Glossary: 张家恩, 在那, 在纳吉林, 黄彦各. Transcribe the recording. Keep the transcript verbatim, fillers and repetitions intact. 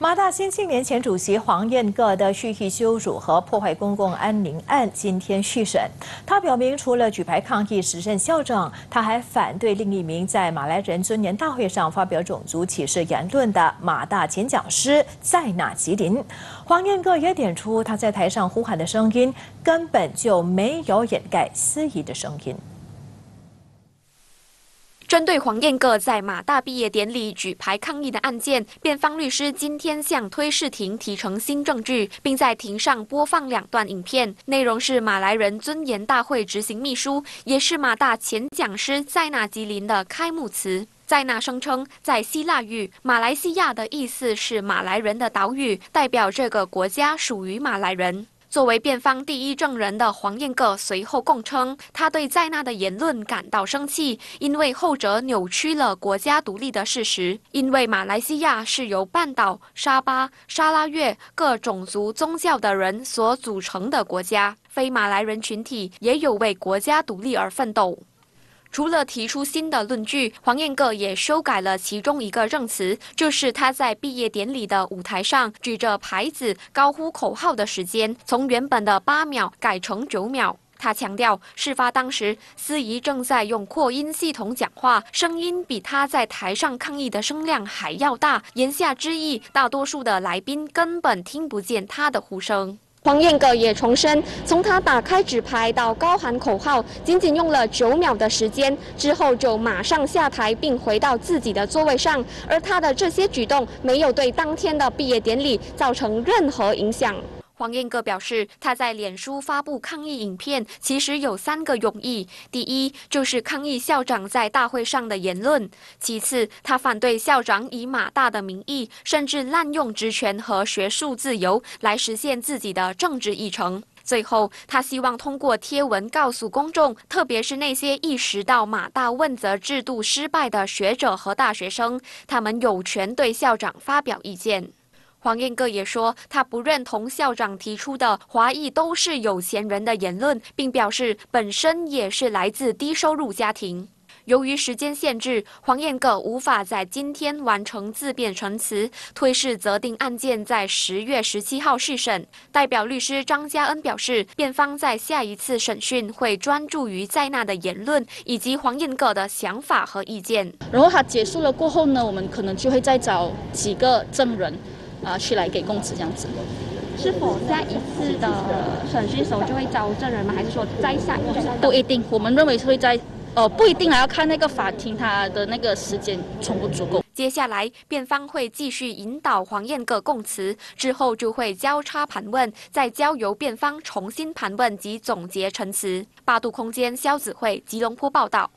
马大新青年前主席黄彦各的蓄意羞辱和破坏公共安宁案今天续审。他表明，除了举牌抗议时任校长，他还反对另一名在马来人尊严大会上发表种族歧视言论的马大前讲师在纳吉林。黄彦各也点出，他在台上呼喊的声音根本就没有掩盖司仪的声音。 针对黄彦各在马大毕业典礼举牌抗议的案件，辩方律师今天向推事庭提呈新证据，并在庭上播放两段影片，内容是马来人尊严大会执行秘书，也是马大前讲师在纳吉林的开幕词。 在那声称，在希腊语，马来西亚的意思是马来人的岛屿，代表这个国家属于马来人。作为辩方第一证人的黄彦各随后供称，他对在那的言论感到生气，因为后者扭曲了国家独立的事实。因为马来西亚是由半岛、沙巴、沙拉越各种族、宗教的人所组成的国家，非马来人群体也有为国家独立而奋斗。 除了提出新的论据，黄彦各也修改了其中一个证词，就是他在毕业典礼的舞台上举着牌子高呼口号的时间，从原本的八秒改成九秒。他强调，事发当时司仪正在用扩音系统讲话，声音比他在台上抗议的声量还要大。言下之意，大多数的来宾根本听不见他的呼声。 黄彦各也重申，从他打开纸牌到高喊口号，仅仅用了九秒的时间，之后就马上下台并回到自己的座位上。而他的这些举动没有对当天的毕业典礼造成任何影响。黄彦各表示，他在脸书发布抗议影片，其实有三个用意：第一，就是抗议校长在大会上的言论；其次，他反对校长以马大的名义，甚至滥用职权和学术自由来实现自己的政治议程；最后，他希望通过贴文告诉公众，特别是那些意识到马大问责制度失败的学者和大学生，他们有权对校长发表意见。 黄彦各也说，他不认同校长提出的“华裔都是有钱人”的言论，并表示本身也是来自低收入家庭。由于时间限制，黄彦各无法在今天完成自辩陈词，推事责定案件在十月十七号续审。代表律师张家恩表示，辩方在下一次审讯会专注于在那的言论以及黄彦各的想法和意见。然后他结束了过后呢，我们可能就会再找几个证人。 啊，去来给供词这样子，是否在一次的审讯时候就会找证人吗？还是说在下一次？不一定，我们认为会在，呃，不一定还要看那个法庭他的那个时间充不足够。接下来，辩方会继续引导黄彦各供词，之后就会交叉盘问，再交由辩方重新盘问及总结陈词。八度空间肖子慧，吉隆坡报道。